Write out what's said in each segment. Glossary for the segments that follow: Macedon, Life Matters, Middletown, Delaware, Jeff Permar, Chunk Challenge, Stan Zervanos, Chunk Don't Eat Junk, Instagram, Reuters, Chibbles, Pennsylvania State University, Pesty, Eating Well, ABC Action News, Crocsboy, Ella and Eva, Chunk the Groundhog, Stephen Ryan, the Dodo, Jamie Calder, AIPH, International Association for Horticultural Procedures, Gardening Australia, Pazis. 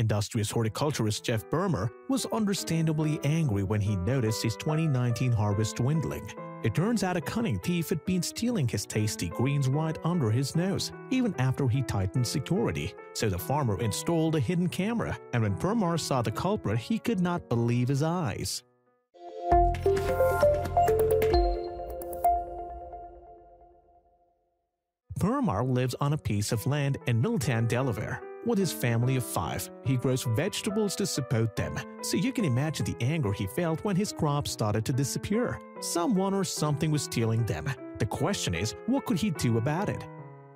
Industrious horticulturist Jeff Permar was understandably angry when he noticed his 2019 harvest dwindling. It turns out a cunning thief had been stealing his tasty greens right under his nose, even after he tightened security. So the farmer installed a hidden camera, and when Permar saw the culprit, he could not believe his eyes. Permar lives on a piece of land in Middletown, Delaware. With his family of 5, he grows vegetables to support them, so you can imagine the anger he felt when his crops started to disappear. Someone or something was stealing them. The question is, what could he do about it?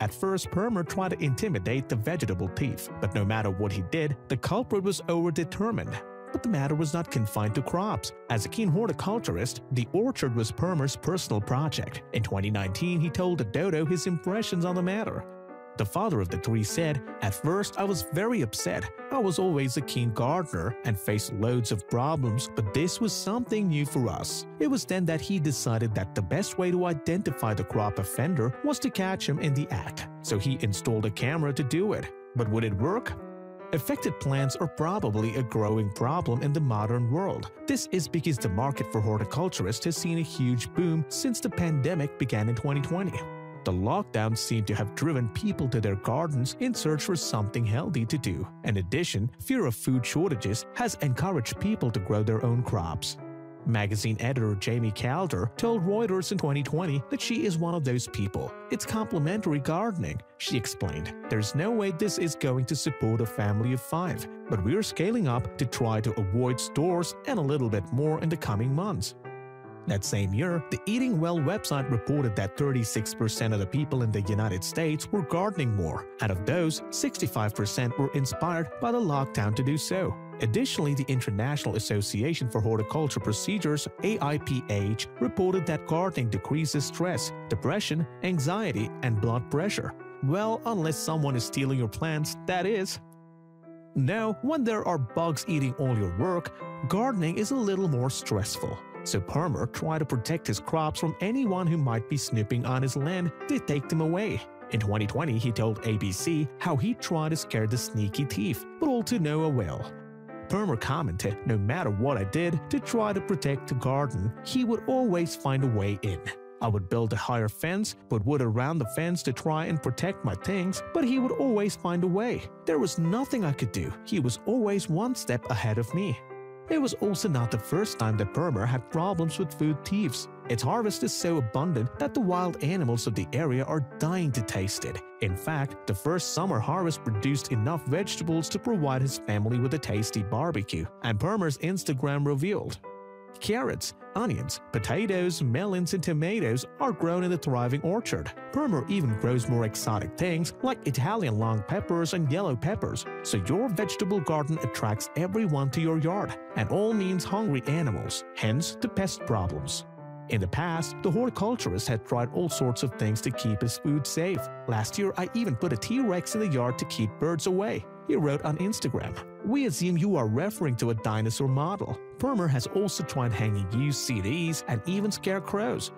At first, Permar tried to intimidate the vegetable thief, but no matter what he did, the culprit was overdetermined. But the matter was not confined to crops. As a keen horticulturist, the orchard was Permar's personal project. In 2019, he told the Dodo his impressions on the matter. The father of the 3 said, "At first, I was very upset. I was always a keen gardener and faced loads of problems, but this was something new for us." It was then that he decided that the best way to identify the crop offender was to catch him in the act. So he installed a camera to do it. But would it work? Affected plants are probably a growing problem in the modern world. This is because the market for horticulturists has seen a huge boom since the pandemic began in 2020. The lockdown seemed to have driven people to their gardens in search for something healthy to do. In addition, fear of food shortages has encouraged people to grow their own crops. Magazine editor Jamie Calder told Reuters in 2020 that she is one of those people. "It's complementary gardening," she explained. "There's no way this is going to support a family of 5, but we're scaling up to try to avoid stores and a little bit more in the coming months." That same year, the Eating Well website reported that 36% of the people in the United States were gardening more. Out of those, 65% were inspired by the lockdown to do so. Additionally, the International Association for Horticultural Procedures, AIPH, reported that gardening decreases stress, depression, anxiety, and blood pressure. Well, unless someone is stealing your plants, that is. Now, when there are bugs eating all your work, gardening is a little more stressful. So Permar tried to protect his crops from anyone who might be snooping on his land to take them away. In 2020, he told ABC how he tried to scare the sneaky thief, but all to no avail. Permar commented, "No matter what I did to try to protect the garden, he would always find a way in. I would build a higher fence, put wood around the fence to try and protect my things, but he would always find a way. There was nothing I could do. He was always one step ahead of me." It was also not the first time that Permar had problems with food thieves. Its harvest is so abundant that the wild animals of the area are dying to taste it. In fact, the first summer harvest produced enough vegetables to provide his family with a tasty barbecue, and Permar's Instagram revealed. Carrots, onions, potatoes, melons, and tomatoes are grown in the thriving orchard. Permar even grows more exotic things like Italian long peppers and yellow peppers, so your vegetable garden attracts everyone to your yard, and all means hungry animals, hence the pest problems. In the past, the horticulturist had tried all sorts of things to keep his food safe. "Last year, I even put a T-Rex in the yard to keep birds away," he wrote on Instagram. We assume you are referring to a dinosaur model. Permar has also tried hanging used CDs and even scarecrows.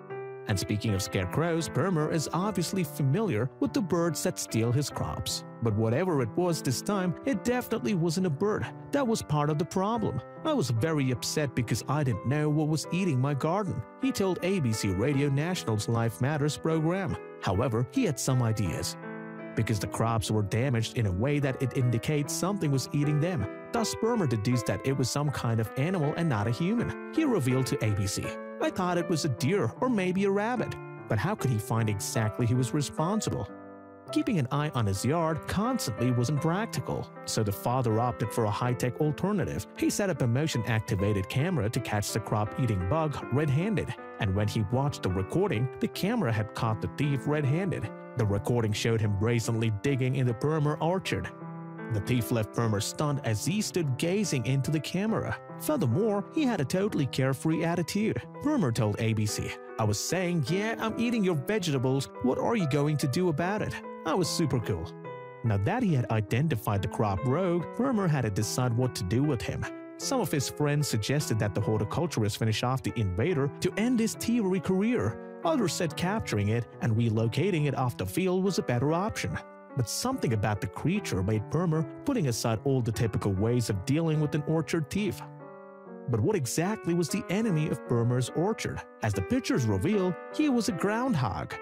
And speaking of scarecrows, Permar is obviously familiar with the birds that steal his crops. But whatever it was this time, it definitely wasn't a bird. That was part of the problem. "I was very upset because I didn't know what was eating my garden," he told ABC Radio National's Life Matters program. However, he had some ideas. Because the crops were damaged in a way that it indicates something was eating them. Thus, Permar deduced that it was some kind of animal and not a human. He revealed to ABC, "I thought it was a deer or maybe a rabbit." But how could he find exactly who was responsible? Keeping an eye on his yard constantly wasn't practical, so the father opted for a high-tech alternative. He set up a motion-activated camera to catch the crop-eating bug red-handed, and when he watched the recording, the camera had caught the thief red-handed. The recording showed him brazenly digging in the Permar orchard. The thief left Permar stunned as he stood gazing into the camera. Furthermore, he had a totally carefree attitude. Permar told ABC, "I was saying, yeah, I'm eating your vegetables. What are you going to do about it? I was super cool." Now that he had identified the crop rogue, Permar had to decide what to do with him. Some of his friends suggested that the horticulturist finish off the invader to end his thievery career. Others said capturing it and relocating it off the field was a better option. But something about the creature made Permar, putting aside all the typical ways of dealing with an orchard thief. But what exactly was the enemy of Permar's orchard? As the pictures reveal, he was a groundhog.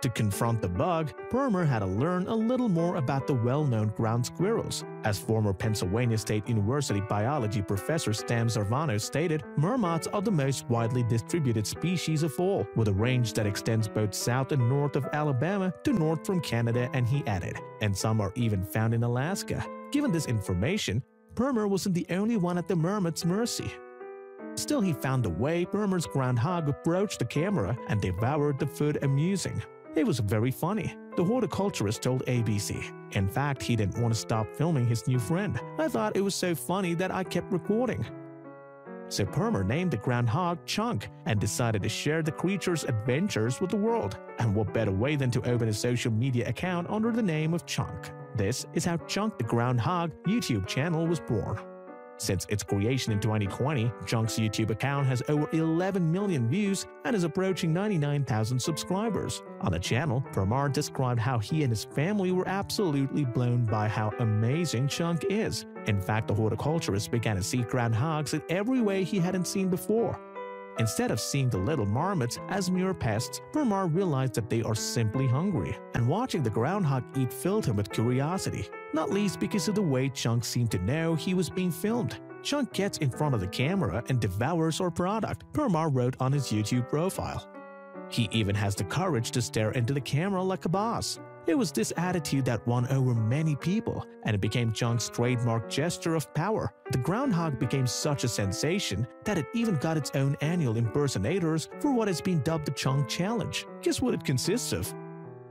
To confront the bug, Permar had to learn a little more about the well-known ground squirrels. As former Pennsylvania State University biology professor Stan Zervanos stated, mermaids are the most widely distributed species of all, with a range that extends both south and north of Alabama to north from Canada, and he added, and some are even found in Alaska. Given this information, Permar wasn't the only one at the mermaid's mercy. Still, he found a way. Permar's groundhog approached the camera and devoured the food amusing. It was very funny, the horticulturist told ABC. In fact, he didn't want to stop filming his new friend. I thought it was so funny that I kept recording. So Permar named the groundhog Chunk and decided to share the creature's adventures with the world. And what better way than to open a social media account under the name of Chunk? This is how Chunk the Groundhog YouTube channel was born. Since its creation in 2020, Chunk's YouTube account has over 11 million views and is approaching 99,000 subscribers. On the channel, Permar described how he and his family were absolutely blown by how amazing Chunk is. In fact, the horticulturist began to see groundhogs in every way he hadn't seen before. Instead of seeing the little marmots as mere pests, Permar realized that they are simply hungry, and watching the groundhog eat filled him with curiosity, not least because of the way Chunk seemed to know he was being filmed. Chunk gets in front of the camera and devours our product, Permar wrote on his YouTube profile. He even has the courage to stare into the camera like a boss. It was this attitude that won over many people, and it became Chunk's trademark gesture of power. The groundhog became such a sensation that it even got its own annual impersonators for what has been dubbed the Chunk Challenge. Guess what it consists of?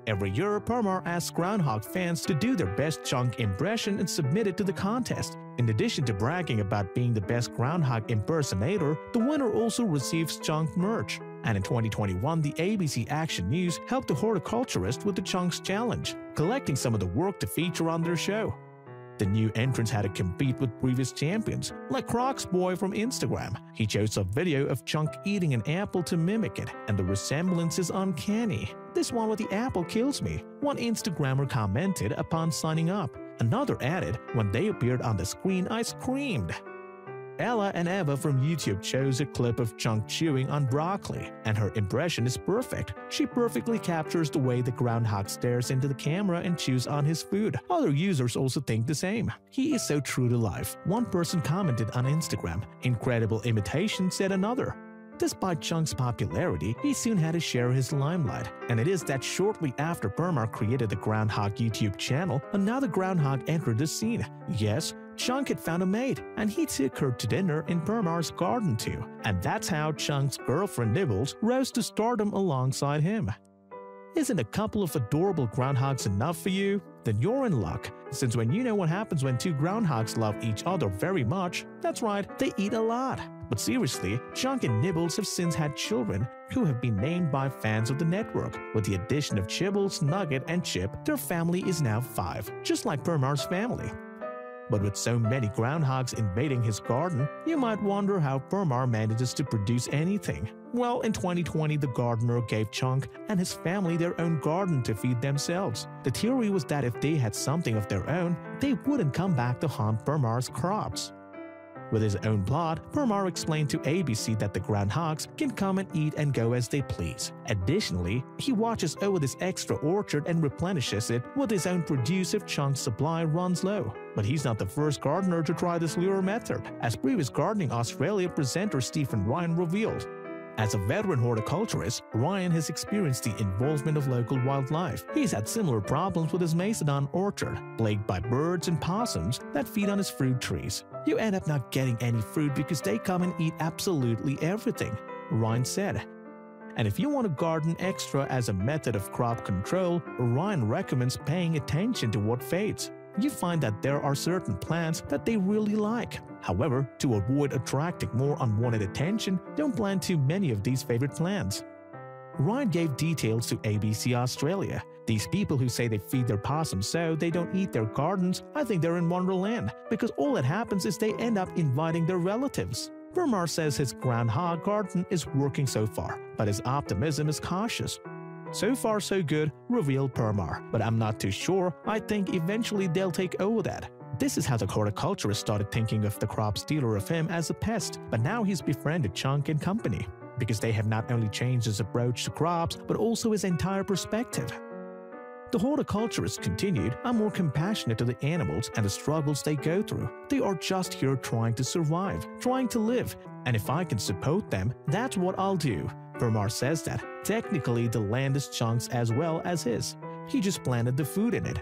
Every year, Permar asks groundhog fans to do their best chunk impression and submit it to the contest. In addition to bragging about being the best groundhog impersonator, the winner also receives chunk merch. And in 2021, the ABC Action News helped the horticulturist with the Chunks Challenge, collecting some of the work to feature on their show. The new entrants had to compete with previous champions, like Crocsboy from Instagram. He chose a video of Chunk eating an apple to mimic it, and the resemblance is uncanny. This one with the apple kills me, one Instagrammer commented upon signing up. Another added, when they appeared on the screen, I screamed. Ella and Eva from YouTube chose a clip of Chunk chewing on broccoli, and her impression is perfect. She perfectly captures the way the groundhog stares into the camera and chews on his food. Other users also think the same. He is so true to life, one person commented on Instagram. Incredible imitation, said another. Despite Chunk's popularity, he soon had to share his limelight, and it is that shortly after Permar created the Groundhog YouTube channel, another groundhog entered the scene. Yes, Chunk had found a mate, and he took her to dinner in Permar's garden too. And that's how Chunk's girlfriend Nibbles rose to stardom alongside him. Isn't a couple of adorable groundhogs enough for you? Then you're in luck, since when you know what happens when two groundhogs love each other very much, that's right, they eat a lot. But seriously, Chunk and Nibbles have since had children who have been named by fans of the network. With the addition of Chibbles, Nugget, and Chip, their family is now 5, just like Permar's family. But with so many groundhogs invading his garden, you might wonder how Permar manages to produce anything. Well, in 2020, the gardener gave Chunk and his family their own garden to feed themselves. The theory was that if they had something of their own, they wouldn't come back to haunt Permar's crops. With his own plot, Permar explained to ABC that the groundhogs can come and eat and go as they please. Additionally, he watches over this extra orchard and replenishes it with his own produce if Chunk's supply runs low. But he's not the first gardener to try this lure method, as previous Gardening Australia presenter Stephen Ryan revealed. As a veteran horticulturist, Ryan has experienced the involvement of local wildlife. He's had similar problems with his Macedon orchard, plagued by birds and possums that feed on his fruit trees. You end up not getting any fruit because they come and eat absolutely everything, Ryan said. And if you want to garden extra as a method of crop control, Ryan recommends paying attention to what fades. You find that there are certain plants that they really like. However, to avoid attracting more unwanted attention, don't plant too many of these favorite plants. Ryan gave details to ABC Australia. These people who say they feed their possums so they don't eat their gardens, I think they're in Wonderland, because all that happens is they end up inviting their relatives. Permar says his groundhog garden is working so far, but his optimism is cautious. So far so good, revealed Permar, but I'm not too sure. I think eventually they'll take over that. This is how the horticulturist started thinking of the crop stealer of him as a pest, but now he's befriended Chunk and company, because they have not only changed his approach to crops, but also his entire perspective. The horticulturist continued, I'm more compassionate to the animals and the struggles they go through. They are just here trying to survive, trying to live, and if I can support them, that's what I'll do. Permar says that technically the land is Chunk's as well as his. He just planted the food in it.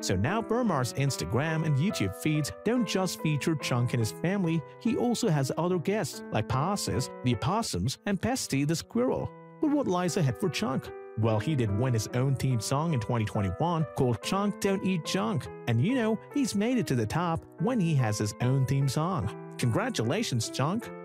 So now Permar's Instagram and YouTube feeds don't just feature Chunk and his family, he also has other guests like Pazis, the opossums, and Pesty, the squirrel. But what lies ahead for Chunk? Well, he did win his own theme song in 2021 called Chunk Don't Eat Junk. And you know, he's made it to the top when he has his own theme song. Congratulations, Chunk!